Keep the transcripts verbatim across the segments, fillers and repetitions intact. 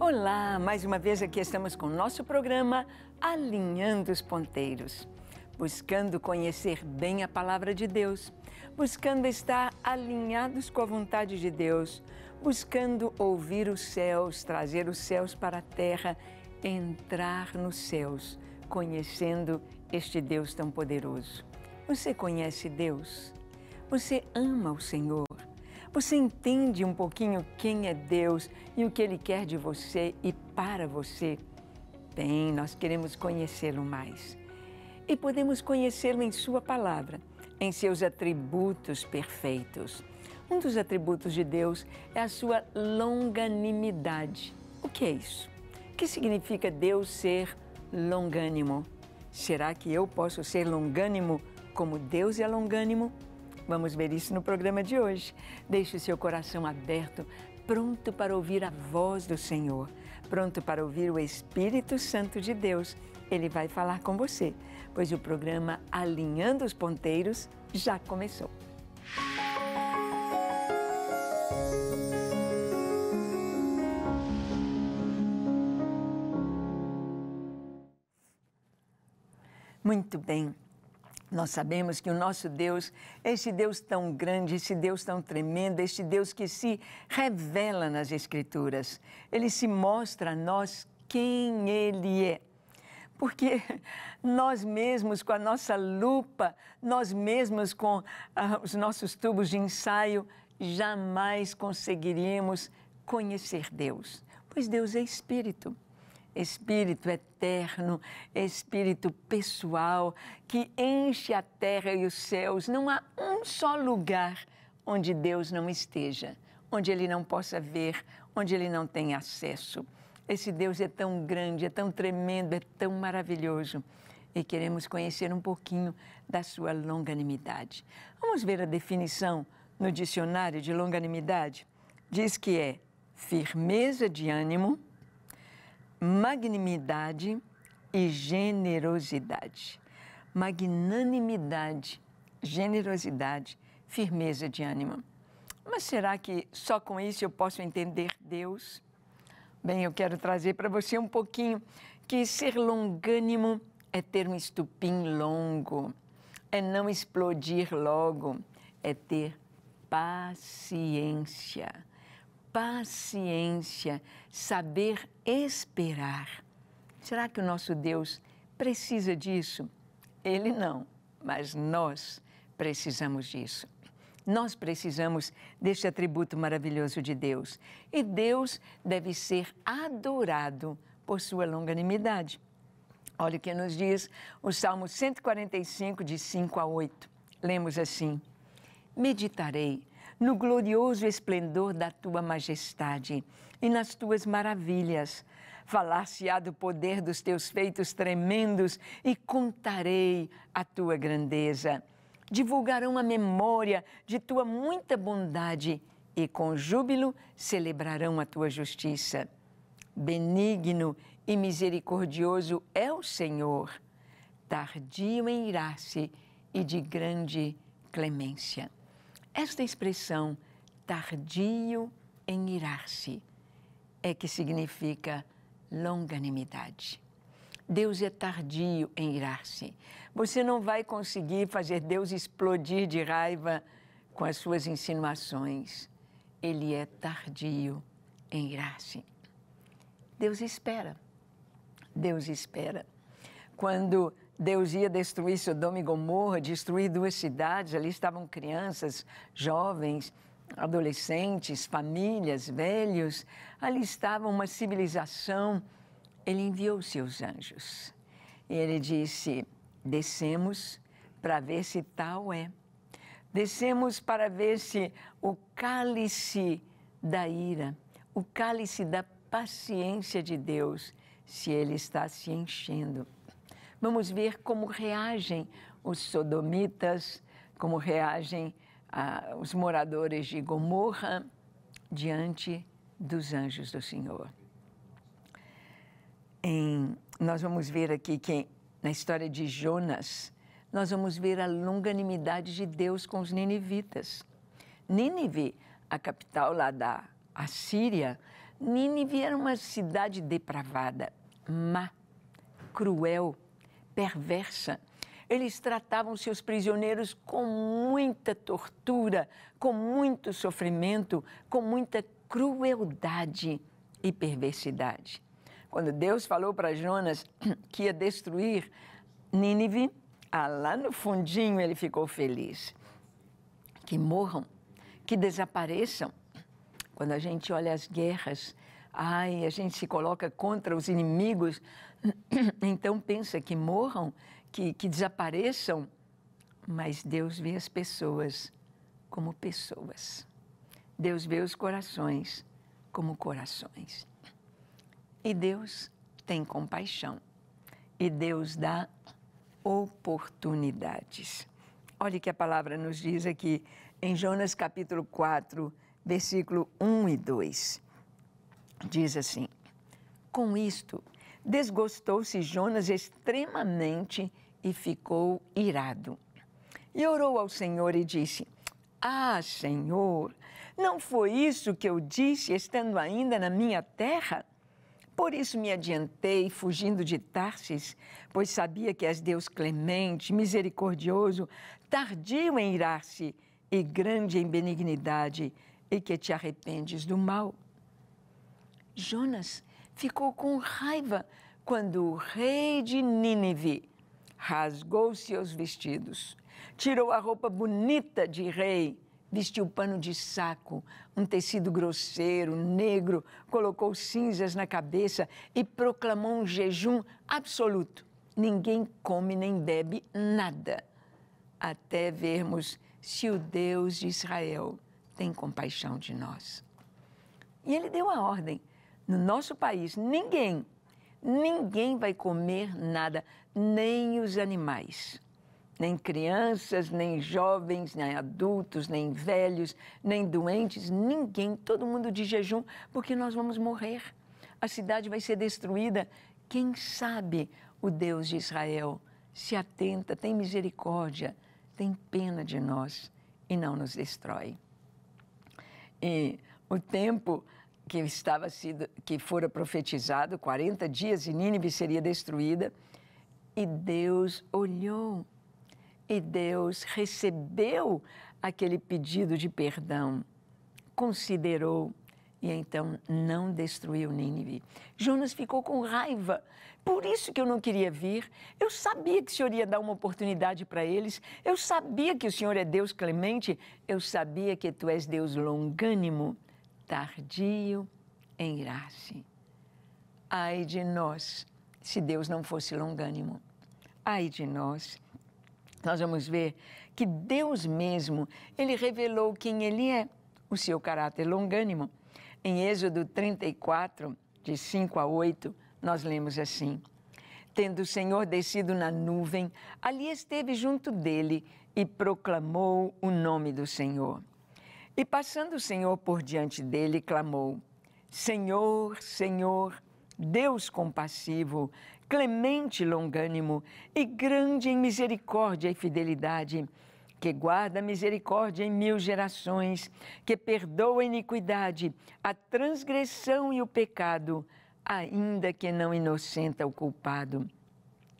Olá, mais uma vez aqui estamos com o nosso programa Alinhando os Ponteiros, buscando conhecer bem a Palavra de Deus, buscando estar alinhados com a vontade de Deus, buscando ouvir os céus, trazer os céus para a terra, entrar nos céus, conhecendo este Deus tão poderoso. Você conhece Deus? Você ama o Senhor? Você entende um pouquinho quem é Deus e o que Ele quer de você e para você? Bem, nós queremos conhecê-lo mais. E podemos conhecê-lo em Sua Palavra, em seus atributos perfeitos. Um dos atributos de Deus é a sua longanimidade. O que é isso? O que significa Deus ser longânimo? Será que eu posso ser longânimo como Deus é longânimo? Vamos ver isso no programa de hoje. Deixe o seu coração aberto, pronto para ouvir a voz do Senhor, pronto para ouvir o Espírito Santo de Deus. Ele vai falar com você, pois o programa Alinhando os Ponteiros já começou. Muito bem. Nós sabemos que o nosso Deus, este Deus tão grande, este Deus tão tremendo, este Deus que se revela nas Escrituras, Ele se mostra a nós quem Ele é. Porque nós mesmos, com a nossa lupa, nós mesmos com ah, os nossos tubos de ensaio, jamais conseguiríamos conhecer Deus, pois Deus é Espírito. Espírito eterno, Espírito pessoal, que enche a terra e os céus. Não há um só lugar onde Deus não esteja, onde Ele não possa ver, onde Ele não tenha acesso. Esse Deus é tão grande, é tão tremendo, é tão maravilhoso. E queremos conhecer um pouquinho da sua longanimidade. Vamos ver a definição no dicionário de longanimidade? Diz que é firmeza de ânimo, magnanimidade e generosidade. Magnanimidade, generosidade, firmeza de ânimo. Mas será que só com isso eu posso entender Deus? Bem, eu quero trazer para você um pouquinho que ser longânimo é ter um estupim longo, é não explodir logo, é ter paciência. Paciência, saber esperar. Será que o nosso Deus precisa disso? Ele não, mas nós precisamos disso. Nós precisamos deste atributo maravilhoso de Deus. E Deus deve ser adorado por sua longanimidade. Olha o que nos diz o Salmo cento e quarenta e cinco, de cinco a oito. Lemos assim: meditarei no glorioso esplendor da Tua majestade e nas Tuas maravilhas. Falar-se-á do poder dos Teus feitos tremendos e contarei a Tua grandeza. Divulgarão a memória de Tua muita bondade e com júbilo celebrarão a Tua justiça. Benigno e misericordioso é o Senhor, tardio em irar-se e de grande clemência. Esta expressão, tardio em irar-se, é que significa longanimidade. Deus é tardio em irar-se. Você não vai conseguir fazer Deus explodir de raiva com as suas insinuações. Ele é tardio em irar-se. Deus espera. Deus espera. Quando Deus ia destruir Sodoma e Gomorra, destruir duas cidades. Ali estavam crianças, jovens, adolescentes, famílias, velhos. Ali estava uma civilização. Ele enviou seus anjos. E ele disse, descemos para ver se tal é. Descemos para ver se o cálice da ira, o cálice da paciência de Deus, se ele está se enchendo. Vamos ver como reagem os sodomitas, como reagem ah, os moradores de Gomorra diante dos anjos do Senhor. Em, nós vamos ver aqui que na história de Jonas, nós vamos ver a longanimidade de Deus com os ninivitas. Nínive, a capital lá da Assíria, Nínive era uma cidade depravada, má, cruel, perversa. Eles tratavam seus prisioneiros com muita tortura, com muito sofrimento, com muita crueldade e perversidade. Quando Deus falou para Jonas que ia destruir Nínive, ah, lá no fundinho ele ficou feliz. Que morram, que desapareçam. Quando a gente olha as guerras, ai, a gente se coloca contra os inimigos, então pensa que morram, que, que desapareçam. Mas Deus vê as pessoas como pessoas. Deus vê os corações como corações. E Deus tem compaixão. E Deus dá oportunidades. Olha o que a palavra nos diz aqui em Jonas capítulo quatro, versículo um e dois. Diz assim: com isto, desgostou-se Jonas extremamente e ficou irado. E orou ao Senhor e disse: ah, Senhor, não foi isso que eu disse estando ainda na minha terra? Por isso me adiantei, fugindo de Tarsis, pois sabia que és Deus clemente, misericordioso, tardio em irar-se e grande em benignidade, e que te arrependes do mal. Jonas ficou com raiva quando o rei de Nínive rasgou seus vestidos, tirou a roupa bonita de rei, vestiu pano de saco, um tecido grosseiro, negro, colocou cinzas na cabeça e proclamou um jejum absoluto. Ninguém come nem bebe nada, até vermos se o Deus de Israel tem compaixão de nós. E ele deu a ordem: no nosso país, ninguém, ninguém vai comer nada, nem os animais. Nem crianças, nem jovens, nem adultos, nem velhos, nem doentes, ninguém, todo mundo de jejum, porque nós vamos morrer. A cidade vai ser destruída. Quem sabe o Deus de Israel se atenta, tem misericórdia, tem pena de nós e não nos destrói. E o tempo que estava sido, que fora profetizado, quarenta dias, e Nínive seria destruída, e Deus olhou. E Deus recebeu aquele pedido de perdão, considerou e então não destruiu Nínive. Jonas ficou com raiva: por isso que eu não queria vir, eu sabia que o Senhor ia dar uma oportunidade para eles, eu sabia que o Senhor é Deus clemente, eu sabia que tu és Deus longânimo, tardio em irar-se. Ai de nós, se Deus não fosse longânimo, ai de nós. Nós vamos ver que Deus mesmo, Ele revelou quem Ele é, o seu caráter longânimo. Em Êxodo trinta e quatro, de cinco a oito, nós lemos assim: tendo o Senhor descido na nuvem, ali esteve junto dele e proclamou o nome do Senhor. E passando o Senhor por diante dele, clamou: Senhor, Senhor, Deus compassivo, clemente e longânimo, e grande em misericórdia e fidelidade, que guarda misericórdia em mil gerações, que perdoa a iniquidade, a transgressão e o pecado, ainda que não inocenta o culpado,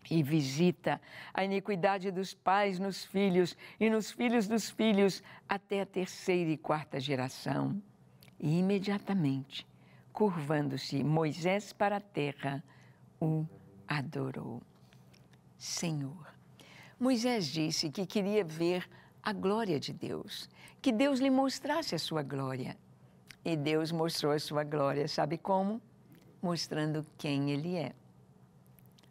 e visita a iniquidade dos pais nos filhos e nos filhos dos filhos, até a terceira e quarta geração. E imediatamente, curvando-se Moisés para a terra, o adorou. Senhor, Moisés disse que queria ver a glória de Deus, que Deus lhe mostrasse a sua glória. E Deus mostrou a sua glória, sabe como? Mostrando quem Ele é.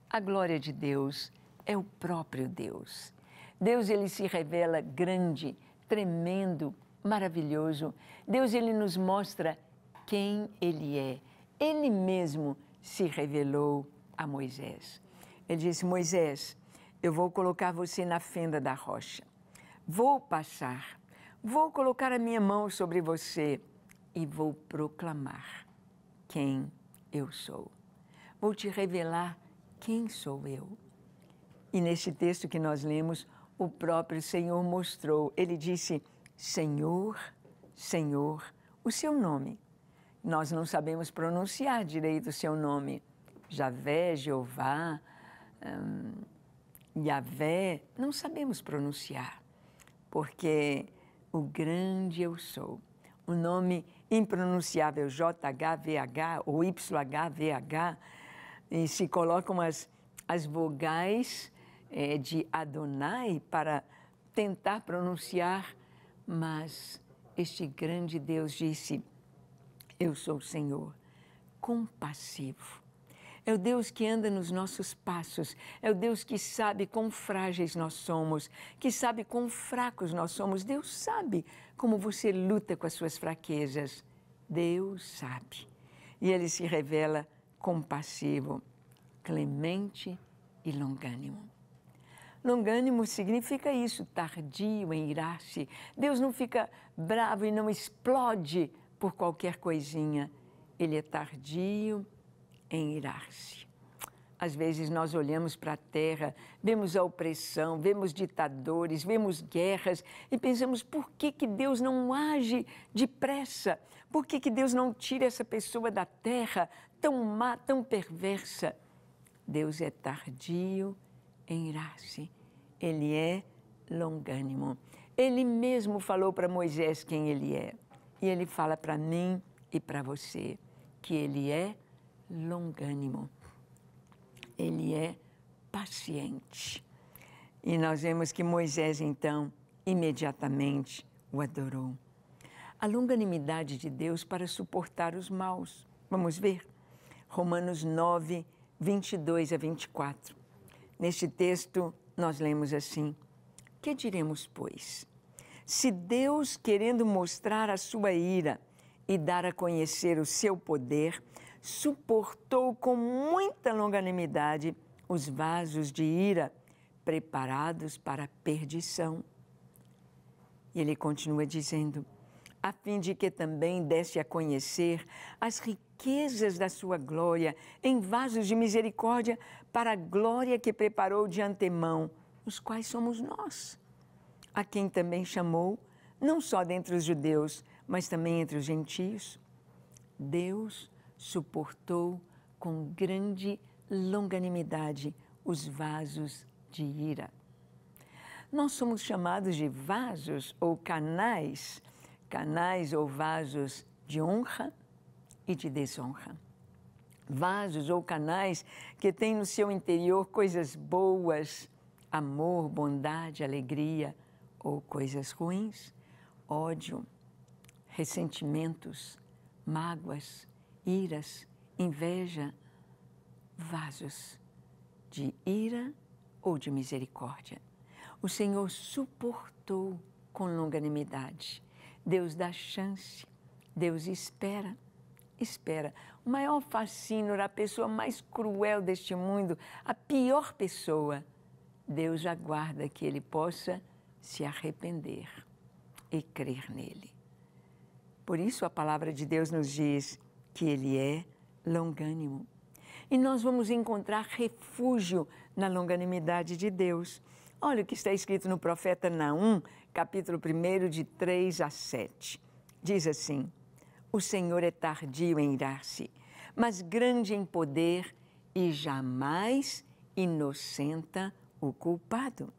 A glória de Deus é o próprio Deus. Deus, Ele se revela grande, tremendo, maravilhoso. Deus, Ele nos mostra quem Ele é. Ele mesmo se revelou a Moisés. Ele disse: Moisés, eu vou colocar você na fenda da rocha. Vou passar, vou colocar a minha mão sobre você e vou proclamar quem eu sou. Vou te revelar quem sou eu. E nesse texto que nós lemos, o próprio Senhor mostrou. Ele disse: Senhor, Senhor, o seu nome. Nós não sabemos pronunciar direito o seu nome. Javé, Jeová, hum, Yahvé, não sabemos pronunciar, porque o grande eu sou. O nome impronunciável J H V H ou Y H V H, e se colocam as, as vogais é, de Adonai para tentar pronunciar, mas este grande Deus disse: eu sou o Senhor, compassivo. É o Deus que anda nos nossos passos, é o Deus que sabe quão frágeis nós somos, que sabe quão fracos nós somos. Deus sabe como você luta com as suas fraquezas. Deus sabe. E Ele se revela compassivo, clemente e longânimo. Longânimo significa isso, tardio em irar-se. Deus não fica bravo e não explode por qualquer coisinha. Ele é tardio em irar-se. Às vezes nós olhamos para a terra, vemos a opressão, vemos ditadores, vemos guerras e pensamos: por que que Deus não age depressa? Por que que Deus não tira essa pessoa da terra tão má, tão perversa? Deus é tardio em irar-se. Ele é longânimo. Ele mesmo falou para Moisés quem ele é. E ele fala para mim e para você que ele é longânimo. Ele é paciente. E nós vemos que Moisés, então, imediatamente o adorou. A longanimidade de Deus para suportar os maus. Vamos ver? Romanos nove, vinte e dois a vinte e quatro. Neste texto, nós lemos assim: que diremos, pois? Se Deus, querendo mostrar a sua ira e dar a conhecer o seu poder, suportou com muita longanimidade os vasos de ira preparados para a perdição. E ele continua dizendo: a fim de que também desse a conhecer as riquezas da sua glória em vasos de misericórdia para a glória que preparou de antemão, os quais somos nós, a quem também chamou, não só dentre os judeus, mas também entre os gentios. Deus suportou com grande longanimidade os vasos de ira. Nós somos chamados de vasos ou canais, canais ou vasos de honra e de desonra. Vasos ou canais que têm no seu interior coisas boas, amor, bondade, alegria, ou coisas ruins, ódio, ressentimentos, mágoas, iras, inveja, vasos de ira ou de misericórdia. O Senhor suportou com longanimidade. Deus dá chance, Deus espera, espera. O maior fascínio, a pessoa mais cruel deste mundo, a pior pessoa, Deus aguarda que ele possa se arrepender e crer nele. Por isso a palavra de Deus nos diz que ele é longânimo. E nós vamos encontrar refúgio na longanimidade de Deus. Olha o que está escrito no profeta Naum, capítulo primeiro, de três a sete. Diz assim: o Senhor é tardio em irar-se, mas grande em poder, e jamais inocenta o culpado.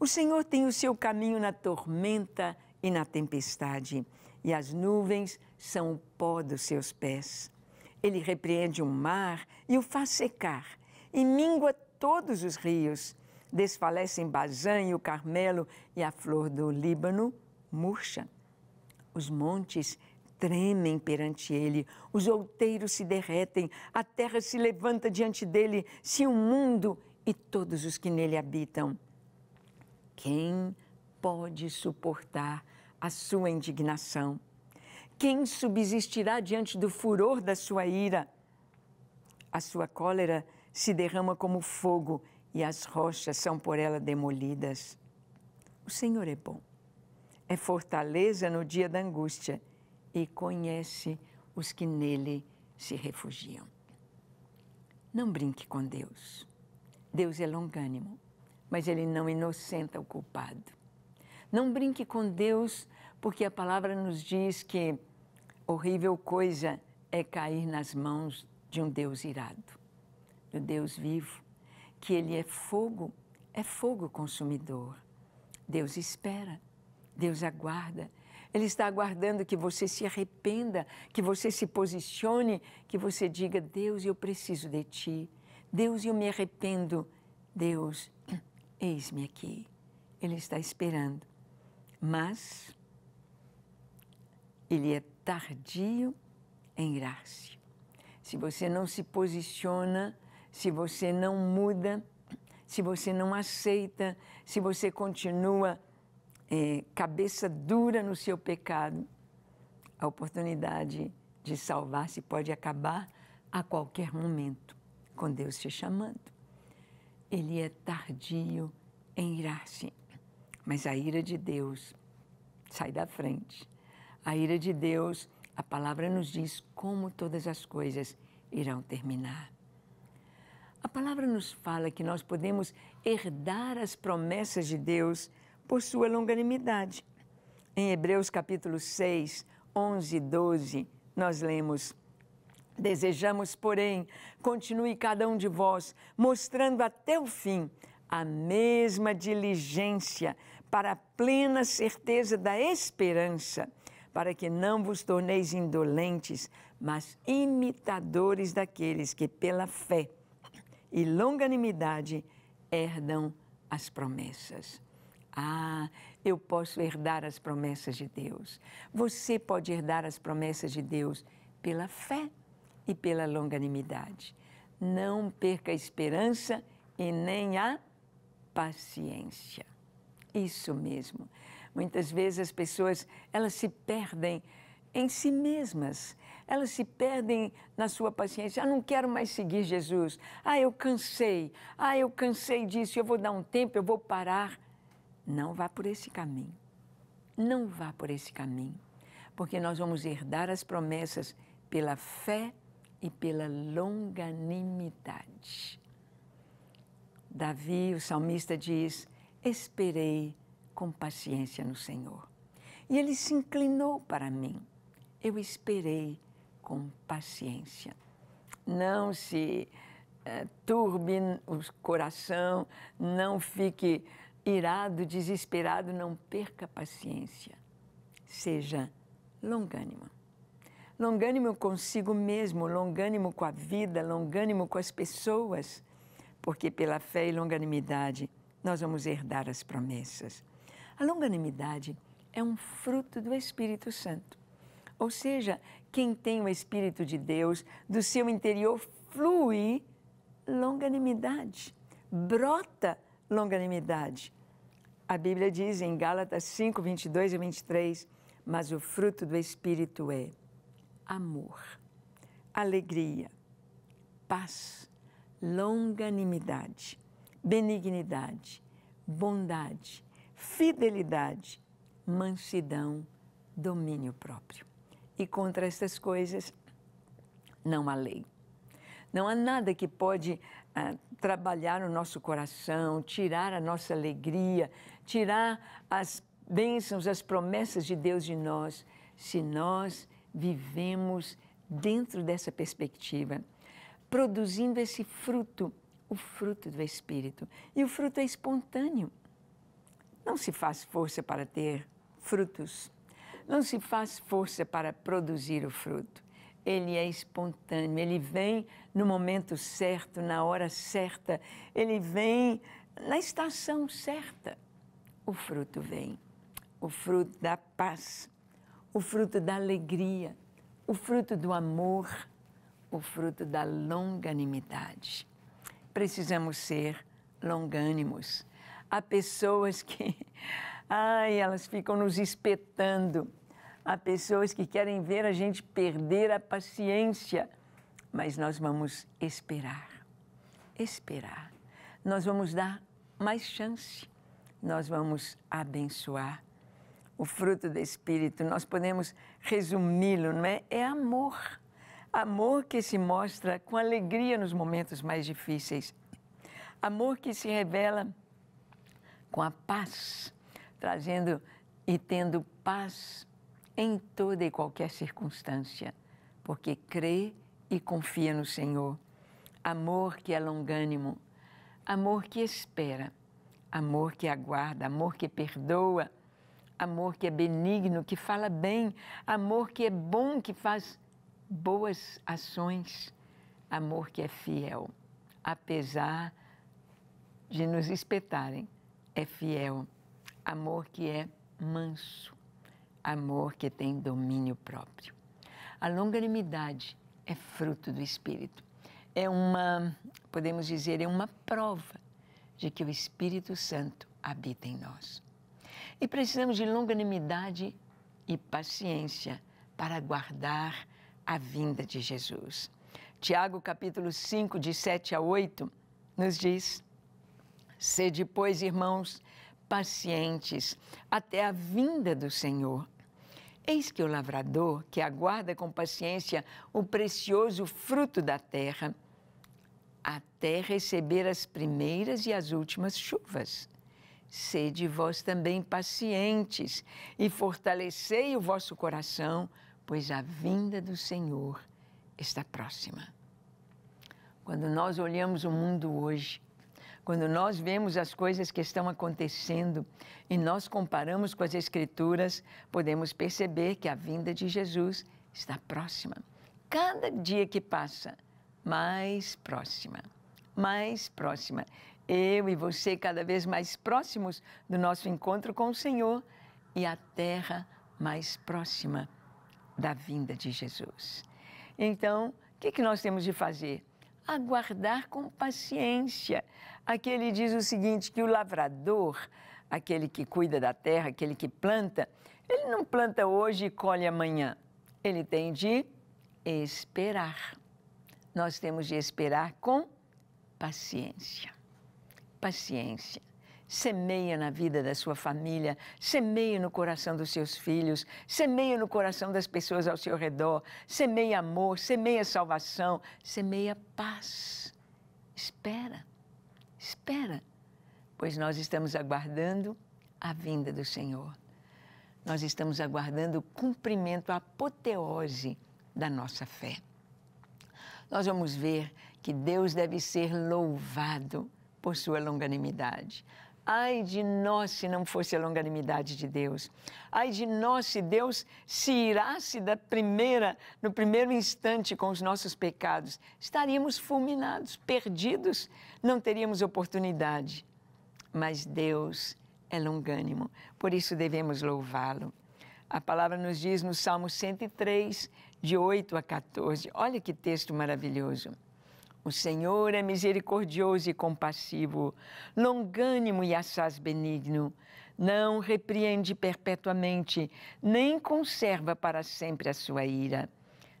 O Senhor tem o seu caminho na tormenta e na tempestade, e as nuvens são o pó dos seus pés. Ele repreende o mar e o faz secar, e mingua todos os rios. Desfalecem Bazan e o Carmelo, e a flor do Líbano murcha. Os montes tremem perante ele, os outeiros se derretem, a terra se levanta diante dele, se o mundo e todos os que nele habitam. Quem pode suportar a sua indignação? Quem subsistirá diante do furor da sua ira? A sua cólera se derrama como fogo e as rochas são por ela demolidas. O Senhor é bom, é fortaleza no dia da angústia e conhece os que nele se refugiam. Não brinque com Deus. Deus é longânimo, mas ele não inocenta o culpado. Não brinque com Deus, porque a palavra nos diz que Horrível coisa é cair nas mãos de um Deus irado, do Deus vivo, que ele é fogo, é fogo consumidor. Deus espera, Deus aguarda. Ele está aguardando que você se arrependa, que você se posicione, que você diga, Deus, eu preciso de ti. Deus, eu me arrependo. Deus, eis-me aqui. Ele está esperando. Mas ele é tardio em irar-se. Se você não se posiciona, se você não muda, se você não aceita, se você continua é, cabeça dura no seu pecado, a oportunidade de salvar-se pode acabar a qualquer momento, com Deus te chamando. Ele é tardio em irar-se, mas a ira de Deus sai da frente. A ira de Deus, a palavra nos diz como todas as coisas irão terminar. A palavra nos fala que nós podemos herdar as promessas de Deus por sua longanimidade. Em Hebreus capítulo seis, onze e doze, nós lemos: Desejamos, porém, continue cada um de vós, mostrando até o fim a mesma diligência para a plena certeza da esperança, para que não vos torneis indolentes, mas imitadores daqueles que pela fé e longanimidade herdam as promessas. Ah, eu posso herdar as promessas de Deus. Você pode herdar as promessas de Deus pela fé e pela longanimidade. Não perca a esperança e nem a paciência. Isso mesmo. Muitas vezes as pessoas, elas se perdem em si mesmas, elas se perdem na sua paciência. Ah, não quero mais seguir Jesus. Ah, eu cansei. Ah, eu cansei disso. Eu vou dar um tempo, eu vou parar. Não vá por esse caminho. Não vá por esse caminho, porque nós vamos herdar as promessas pela fé e pela longanimidade. Davi, o salmista, diz: Esperei com paciência no Senhor, e ele se inclinou para mim. Eu esperei com paciência. Não se eh, turbe o coração, não fique irado, desesperado, não perca paciência. Seja longânimo. Longânimo consigo mesmo, longânimo com a vida, longânimo com as pessoas, porque pela fé e longanimidade nós vamos herdar as promessas. A longanimidade é um fruto do Espírito Santo. Ou seja, quem tem o Espírito de Deus, do seu interior flui longanimidade, brota longanimidade. A Bíblia diz em Gálatas cinco, vinte e dois e vinte e três, mas o fruto do Espírito é amor, alegria, paz, longanimidade, benignidade, bondade, fidelidade, mansidão, domínio próprio. E contra estas coisas não há lei. Não há nada que pode ah, trabalhar o nosso coração, tirar a nossa alegria, tirar as bênçãos, as promessas de Deus de nós, se nós vivemos dentro dessa perspectiva, produzindo esse fruto, o fruto do Espírito. E o fruto é espontâneo. Não se faz força para ter frutos, não se faz força para produzir o fruto. Ele é espontâneo, ele vem no momento certo, na hora certa, ele vem na estação certa. O fruto vem, o fruto da paz, o fruto da alegria, o fruto do amor, o fruto da longanimidade. Precisamos ser longânimos. Há pessoas que, ai, elas ficam nos espetando. Há pessoas que querem ver a gente perder a paciência, mas nós vamos esperar, esperar. Nós vamos dar mais chance, nós vamos abençoar. O fruto do Espírito, nós podemos resumi-lo, não é? É amor, amor que se mostra com alegria nos momentos mais difíceis, amor que se revela com a paz, trazendo e tendo paz em toda e qualquer circunstância, porque crê e confia no Senhor. Amor que é longânimo, amor que espera, amor que aguarda, amor que perdoa, amor que é benigno, que fala bem, amor que é bom, que faz boas ações, amor que é fiel, apesar de nos espetarem, é fiel, amor que é manso, amor que tem domínio próprio. A longanimidade é fruto do Espírito. É uma, podemos dizer, é uma prova de que o Espírito Santo habita em nós. E precisamos de longanimidade e paciência para aguardar a vinda de Jesus. Tiago, capítulo cinco, de sete a oito, nos diz: sede, pois, irmãos, pacientes até a vinda do Senhor. Eis que o lavrador, que aguarda com paciência o precioso fruto da terra, até receber as primeiras e as últimas chuvas. Sede vós também pacientes e fortalecei o vosso coração, pois a vinda do Senhor está próxima. Quando nós olhamos o mundo hoje, quando nós vemos as coisas que estão acontecendo e nós comparamos com as Escrituras, podemos perceber que a vinda de Jesus está próxima. Cada dia que passa, mais próxima, mais próxima. Eu e você cada vez mais próximos do nosso encontro com o Senhor e a terra mais próxima da vinda de Jesus. Então, o que que nós temos de fazer? Aguardar com paciência. Aqui ele diz o seguinte, que o lavrador, aquele que cuida da terra, aquele que planta, ele não planta hoje e colhe amanhã. Ele tem de esperar. Nós temos de esperar com paciência. Paciência. Semeia na vida da sua família, semeia no coração dos seus filhos, semeia no coração das pessoas ao seu redor, semeia amor, semeia salvação, semeia paz. Espera, espera, pois nós estamos aguardando a vinda do Senhor. Nós estamos aguardando o cumprimento, a apoteose da nossa fé. Nós vamos ver que Deus deve ser louvado por sua longanimidade. Ai de nós se não fosse a longanimidade de Deus. Ai de nós se Deus se irasse da primeira, no primeiro instante com os nossos pecados. Estaríamos fulminados, perdidos, não teríamos oportunidade. Mas Deus é longânimo, por isso devemos louvá-lo. A palavra nos diz no Salmo cento e três, de oito a quatorze, olha que texto maravilhoso. O Senhor é misericordioso e compassivo, longânimo e assaz benigno. Não repreende perpetuamente, nem conserva para sempre a sua ira.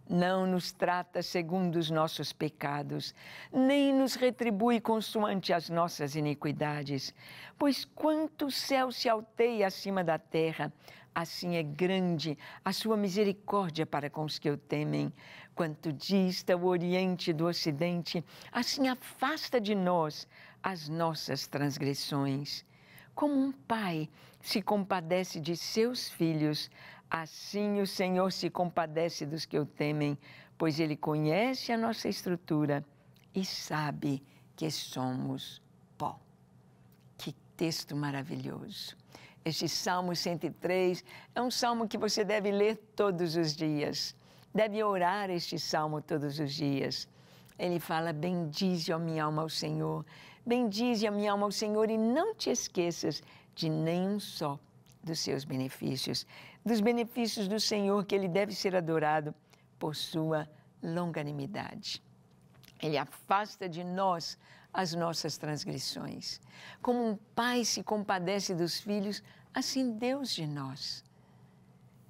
Não nos trata segundo os nossos pecados, nem nos retribui consoante as nossas iniquidades. Pois quanto o céu se alteia acima da terra, assim é grande a sua misericórdia para com os que o temem. Quanto dista o Oriente do Ocidente, assim afasta de nós as nossas transgressões. Como um pai se compadece de seus filhos, assim o Senhor se compadece dos que o temem, pois Ele conhece a nossa estrutura e sabe que somos pó. Que texto maravilhoso! Este Salmo cento e três é um salmo que você deve ler todos os dias. Deve orar este salmo todos os dias. Ele fala, bendize a minha alma ao Senhor, bendize a minha alma ao Senhor e não te esqueças de nenhum só dos seus benefícios, dos benefícios do Senhor, que Ele deve ser adorado por sua longanimidade. Ele afasta de nós as nossas transgressões. Como um pai se compadece dos filhos, assim Deus de nós.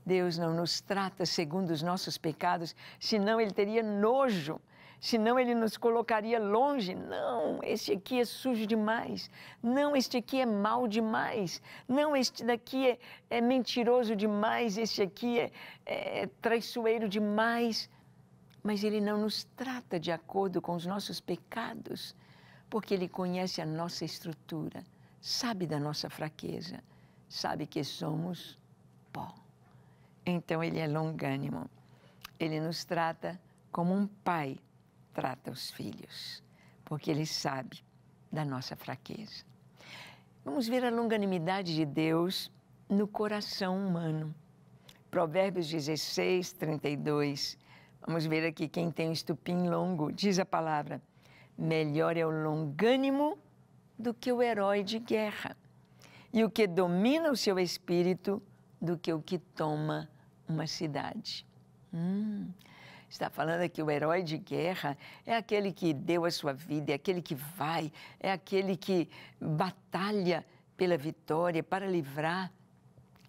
Deus não nos trata segundo os nossos pecados, senão Ele teria nojo, senão Ele nos colocaria longe. Não, este aqui é sujo demais, não, este aqui é mau demais, não, este daqui é, é mentiroso demais, este aqui é, é traiçoeiro demais. Mas Ele não nos trata de acordo com os nossos pecados, porque Ele conhece a nossa estrutura, sabe da nossa fraqueza, sabe que somos pó. então ele é longânimo. Ele nos trata como um pai trata os filhos, porque ele sabe da nossa fraqueza. Vamos ver a longanimidade de Deus no coração humano. Provérbios dezesseis, trinta e dois. Vamos ver aqui quem tem um estupim longo. Diz a palavra, melhor é o longânimo do que o herói de guerra, e o que domina o seu espírito do que o que toma uma cidade. Hum, está falando aqui o herói de guerra é aquele que deu a sua vida, é aquele que vai, é aquele que batalha pela vitória, para livrar.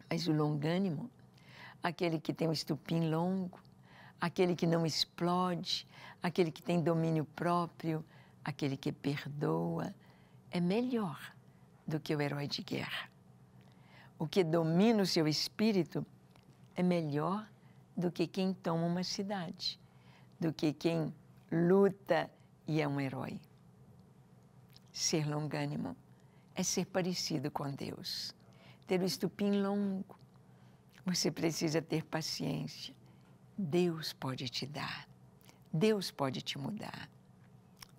Mas o longânimo, aquele que tem um estupim longo, aquele que não explode, aquele que tem domínio próprio, aquele que perdoa, é melhor do que o herói de guerra. O que domina o seu espírito é melhor do que quem toma uma cidade, do que quem luta e é um herói. Ser longânimo é ser parecido com Deus, ter o estupim longo. Você precisa ter paciência. Deus pode te dar, Deus pode te mudar.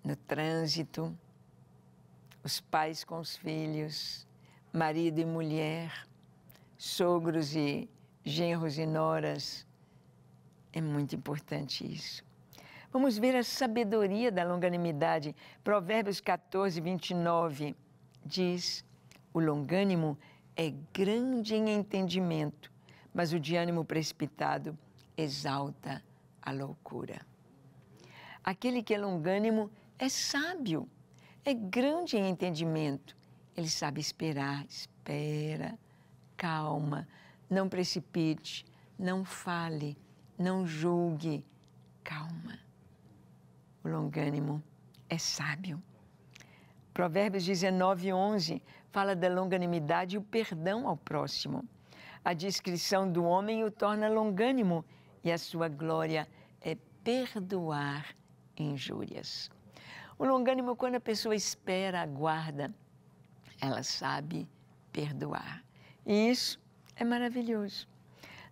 No trânsito, os pais com os filhos, marido e mulher, sogros e genros e noras, é muito importante isso. Vamos ver a sabedoria da longanimidade. Provérbios quatorze, vinte e nove diz, o longânimo é grande em entendimento, mas o de ânimo precipitado exalta a loucura. Aquele que é longânimo é sábio, é grande em entendimento. Ele sabe esperar, espera, calma, não precipite, não fale, não julgue, calma. O longânimo é sábio. Provérbios dezenove, onze fala da longanimidade e o perdão ao próximo. A discrição do homem o torna longânimo, e a sua glória é perdoar injúrias. O longânimo, quando a pessoa espera, aguarda, ela sabe perdoar. E isso é maravilhoso.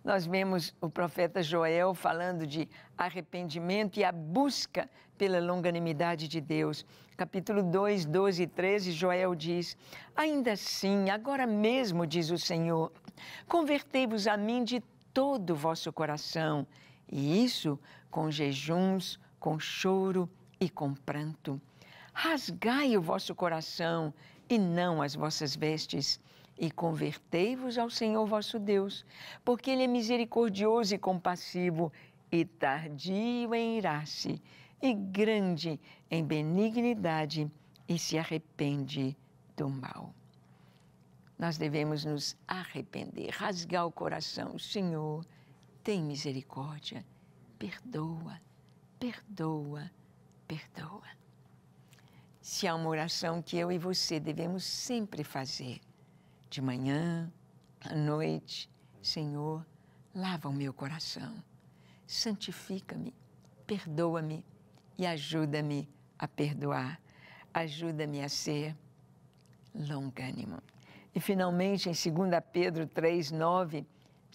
Nós vemos o profeta Joel falando de arrependimento e a busca pela longanimidade de Deus. Capítulo dois, doze e treze, Joel diz, ainda assim, agora mesmo, diz o Senhor, convertei-vos a mim de todo o vosso coração, e isso com jejuns, com choro e com pranto. Rasgai o vosso coração e não as vossas vestes, e convertei-vos ao Senhor vosso Deus, porque Ele é misericordioso e compassivo, e tardio em irar-se, e grande em benignidade, e se arrepende do mal. Nós devemos nos arrepender, rasgar o coração. Senhor, tem misericórdia, perdoa, perdoa, perdoa. Se há uma oração que eu e você devemos sempre fazer, de manhã, à noite, Senhor, lava o meu coração, santifica-me, perdoa-me e ajuda-me a perdoar, ajuda-me a ser longânimo. E finalmente, em segunda Pedro três, nove,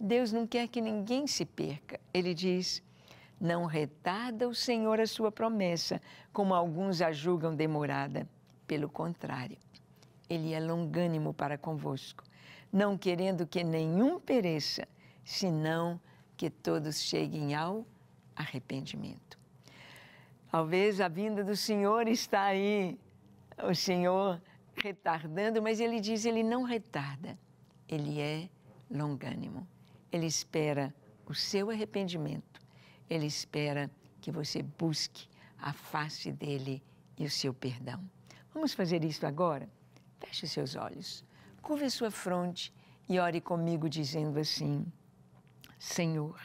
Deus não quer que ninguém se perca. Ele diz, não retarda o Senhor a sua promessa, como alguns a julgam demorada. Pelo contrário, Ele é longânimo para convosco, não querendo que nenhum pereça, senão que todos cheguem ao arrependimento. Talvez a vinda do Senhor está aí, o Senhor retardando, mas Ele diz, Ele não retarda, Ele é longânimo. Ele espera o seu arrependimento, Ele espera que você busque a face dEle e o seu perdão. Vamos fazer isso agora? Feche seus olhos, curve sua fronte e ore comigo dizendo assim, Senhor,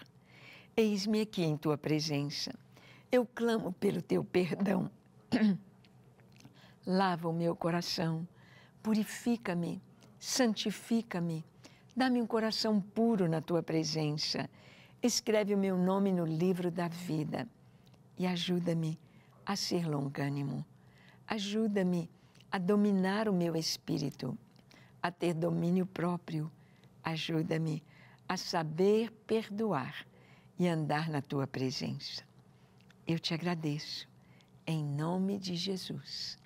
eis-me aqui em Tua presença, eu clamo pelo Teu perdão, lava o meu coração, purifica-me, santifica-me, dá-me um coração puro na Tua presença, escreve o meu nome no livro da vida e ajuda-me a ser longânimo, ajuda-me a dominar o meu espírito, a ter domínio próprio, ajuda-me a saber perdoar e andar na Tua presença. Eu te agradeço, em nome de Jesus.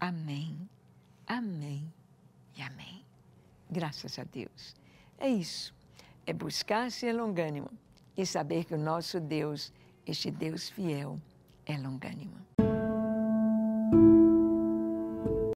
Amém, amém e amém. Graças a Deus. É isso, é buscar ser longânimo e saber que o nosso Deus, este Deus fiel, é longânimo.